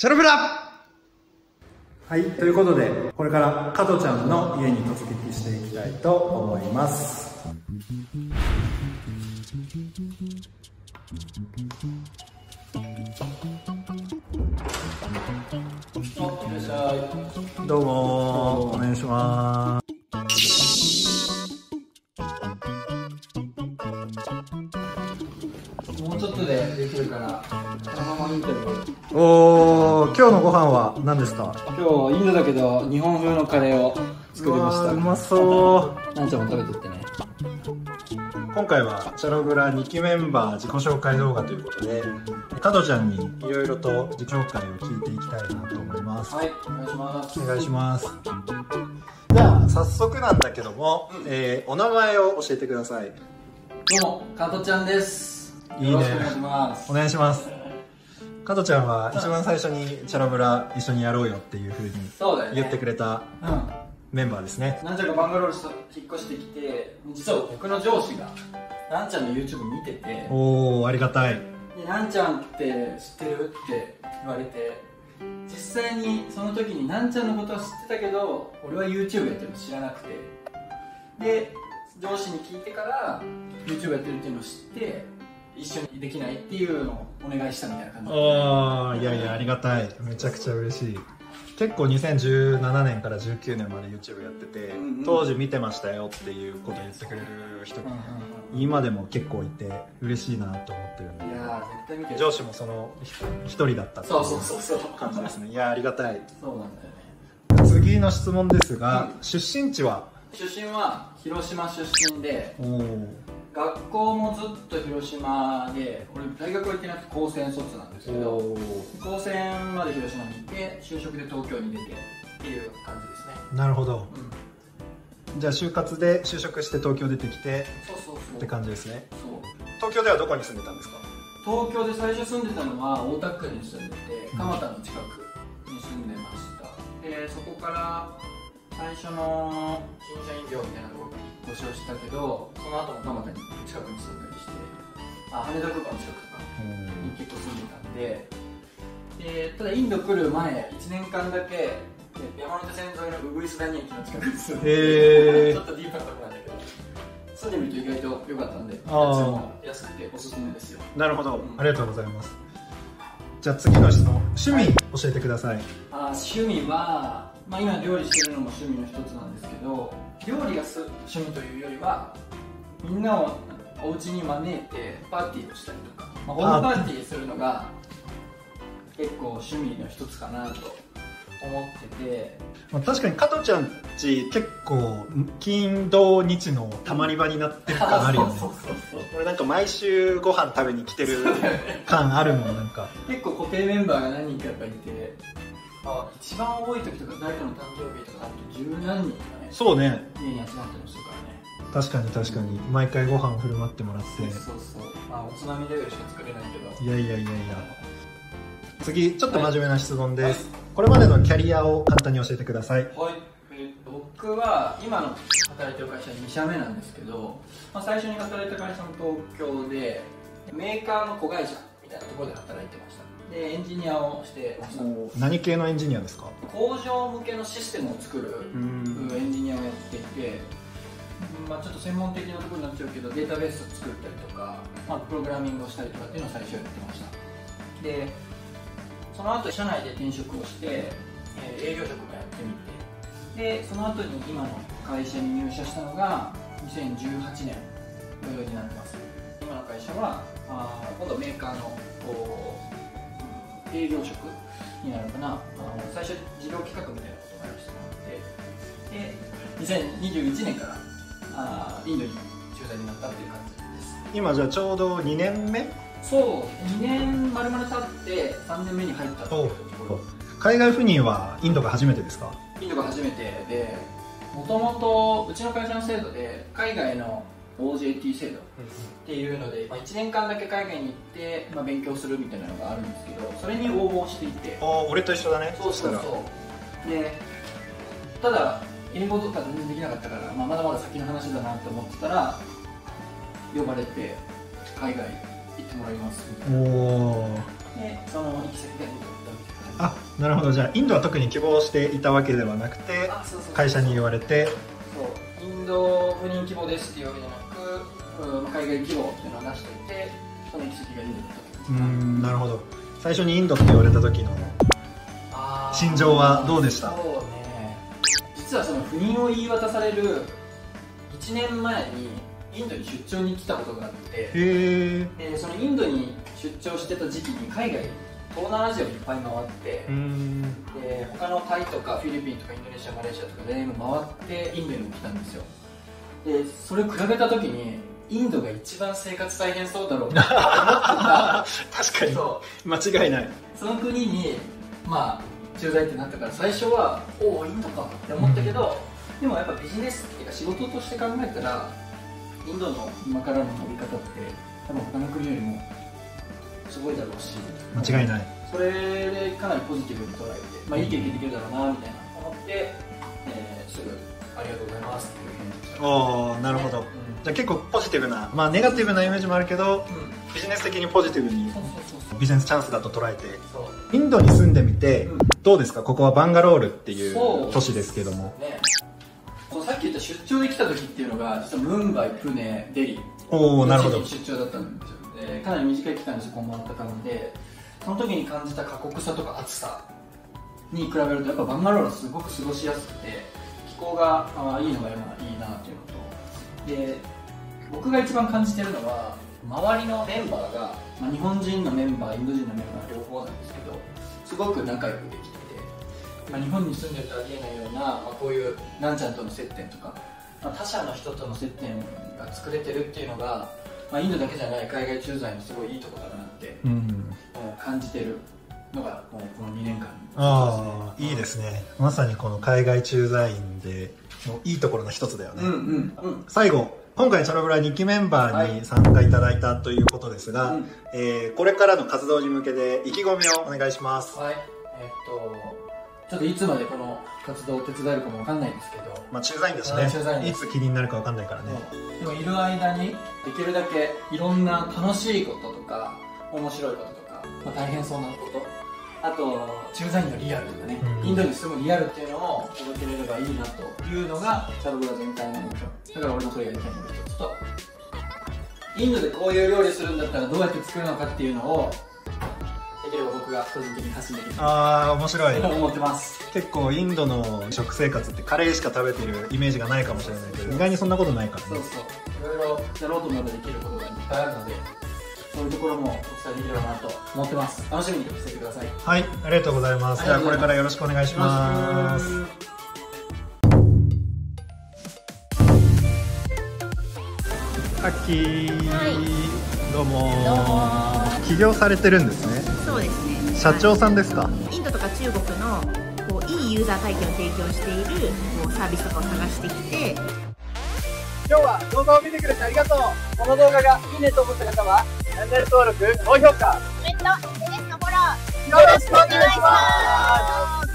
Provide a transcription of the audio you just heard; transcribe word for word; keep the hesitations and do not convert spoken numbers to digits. チャルフラ。はい、ということで、これから加トちゃんの家に突撃していきたいと思います。いらっしゃい。どうも、お願いします。できるからそのまま見てる。おお、今日のご飯は何ですか？今日インドだけど日本風のカレーを作りました。うまそう。なんちゃんも食べてってね。今回はチャログラにきメンバー自己紹介動画ということで、加トちゃんにいろいろと自己紹介を聞いていきたいなと思います。はい、お願いします。お願いします。じゃあ早速なんだけども、うん、えー、お名前を教えてください。どうも、加トちゃんです。いいね。お願いします。加トちゃんは一番最初にチャラブラ一緒にやろうよっていうふうに言ってくれたメンバーですね。なんちゃんがバンガロール引っ越してきて、実は僕の上司がなんちゃんの YouTube 見てて、おお、ありがたい。で、なんちゃんって知ってるって言われて、実際にその時になんちゃんのことは知ってたけど、俺は YouTube やってるの知らなくて、で、上司に聞いてから YouTube やってるっていうのを知って、一緒にできないっていうのをお願いしたみたいな感じ。ああ、いやいや、ありがたい。めちゃくちゃ嬉しい。結構にせんじゅうななねんからじゅうきゅうねんまで YouTube やってて、うん、うん、当時見てましたよっていうことを言ってくれる人が今でも結構いて嬉しいなと思ってるんで。いや絶対見てる。上司もその一人だったっていう感じですね。いやありがたい。そうなんだよね。次の質問ですが、うん、出身地は？出身は広島出身で、おー、学校もずっと広島で、俺大学は行ってなくて高専卒なんですけど、高専まで広島にいて就職で東京に出てっていう感じですね。なるほど、うん、じゃあ就活で就職して東京出てきてって感じですね。そう。東京ではどこに住んでたんですか？東京で最初住んでたのは大田区に住んでて、蒲田の近くに住んでました、うん、でそこから最初の新社員業みたいなところに募集したけど、その後も蒲田に近くに住んだりして、あ、羽田空港の近くとかに結構住んでたんで、でただインド来る前いちねんかんだけ山手線沿いのウグイス谷駅の近くに住んで、ちょっとディープなとこなんだけど、住んでみると意外と良かったんで、家賃も安くておすすめですよ。なるほど、うん、ありがとうございます。じゃあ次の質問、趣味教えてください。あ、趣味はまあ今料理してるのも趣味の一つなんですけど、料理がす趣味というよりはみんなをお家に招いてパーティーをしたりとか、まあ、ホームパーティーするのが結構趣味の一つかなと思ってて、まあ、確かに加トちゃんち結構金土日のたまり場になってる感あるよね。俺なんか毎週ご飯食べに来てる感あるもん。なんか結構固定メンバーが何人かやっぱいて、あ、一番多い時とか誰かの誕生日とかだと十何人がね、そうね、家に集まったりするからね。確かに確かに、毎回ご飯を振る舞ってもらって、そうそう、まあおつまみレベルしか作れないけど。いやいやいやいや。次、ちょっと真面目な質問です。これまでのキャリアを簡単に教えてください。はい、僕は今の働いてる会社に社目なんですけど、まあ、最初に働いた会社も東京でメーカーの子会社みたいなところで働いてました。でエンジニアをしてました。何系のエンジニアですか？工場向けのシステムを作るエンジニアをやっていて、まあ、ちょっと専門的なところになっちゃうけど、データベースを作ったりとか、まあ、プログラミングをしたりとかっていうのを最初やってました。でその後社内で転職をして、えー、営業職もやってみて、でその後に今の会社に入社したのがにせんじゅうはちねんのようになってます。今の会社はあ今度メーカーのこう営業職になるかな。あの最初事業企画みたいなことをやらせてもらって、でにせんにじゅういちねんからあインドに駐在になったっていう感じです。今じゃあちょうどにねんめ。そうにねん丸々経ってさんねんめに入ったっていうところ。海外赴任はインドが初めてですか？インドが初めてで、もともとうちの会社の制度で海外のオージェーティー 制度っていうので、まあ、いちねんかんだけ海外に行って、まあ、勉強するみたいなのがあるんですけど、それに応募していて。ああ、俺と一緒だね。そうそうそう。でただ英語とか全然できなかったから、まあ、まだまだ先の話だなって思ってたら呼ばれて海外行ってもらいます。おお。で、その行き先で行ったみたいな。あ、なるほど。じゃあインドは特に希望していたわけではなくて、会社に言われて。そう、インド赴任希望ですっていうわけじゃなく、海外希望っていうのは出していて、その行き先がインドだった。うん、なるほど。最初にインドって言われた時の心情はどうでした？そうね。実はその赴任を言い渡されるいちねんまえに。インドに出張に来たことがあって、でそのインドに出張してた時期に海外東南アジアをいっぱい回って、で他のタイとかフィリピンとかインドネシアマレーシアとか全部回ってインドにも来たんですよ。でそれを比べた時にインドが一番生活大変そうだろうと思ってた。確かにそう間違いない。その国にまあ駐在ってなったから最初はおおインドかって思ったけど、うん、でもやっぱビジネスっていうか仕事として考えたら。インドの今からの飛び方って多分他の国よりもすごいだろうし間違いない。それでかなりポジティブに捉えて、まあ、いい経験できるだろうなみたいな思って、えー、すぐありがとうございますっていう返事をした。おー、なるほど、うん、じゃあ結構ポジティブな、まあ、ネガティブなイメージもあるけど、うん、ビジネス的にポジティブにビジネスチャンスだと捉えて。そうインドに住んでみて、うん、どうですか？ここはバンガロールっていう都市ですけども。さっき言った出張で来た時っていうのが実はムンバイ、プネ、デリおなるほど出張だったんですよ。でかなり短い期間でそこを回った感じでその時に感じた過酷さとか暑さに比べるとやっぱバンガロールはすごく過ごしやすくて気候があいいのが今いいなっていうのとで僕が一番感じてるのは周りのメンバーが、まあ、日本人のメンバーインド人のメンバー両方なんですけどすごく仲良くできてまあ日本に住んでるとありえないような、まあ、こういうなんちゃんとの接点とか、まあ、他者の人との接点が作れてるっていうのが、まあ、インドだけじゃない海外駐在のすごいいいところだなって、うんうん、感じてるのがもうこのにねんかん、ね、ああいいですね。まさにこの海外駐在員でもいいところの一つだよね。うんうんうん、最後今回チャロブラにきメンバーに参加いただいたということですが、はいうんえー、これからの活動に向けて意気込みをお願いします。はいえー、っとちょっといつまでこの活動を手伝えるかもわかんないんですけど、まあ駐在員ですね。駐在員いつ気になるかわかんないからね。でもいる間にできるだけいろんな楽しいこととか面白いこととか、まあ、大変そうなこと、あと駐在員のリアルとかね、インドに住むリアルっていうのを届けれればいいなというのがチャロブラ全体の目標。だから俺もそれやりたいので一つと、インドでこういう料理するんだったらどうやって作るのかっていうのを。できれば僕が個人的に発信できる。ああ面白い。思ってます。結構インドの食生活ってカレーしか食べてるイメージがないかもしれないけど、意外にそんなことないからね。そうそう。いろいろやろうと思えばできることがいっぱいあるので、そういうところもお伝えできればなと思ってます。楽しみにしててください。はい、ありがとうございます。じゃあこれからよろしくお願いします。アッキー、はい、どうもー。起業されてるんですね。そうですね。社長さんですか？インドとか中国のこういいユーザー体験を提供しているこうサービスとかを探してきて、今日は動画を見てくれてありがとう。この動画がいいねと思った方はチャンネル登録、高評価、コメント、エスエヌエスのフォローよろしくお願いします。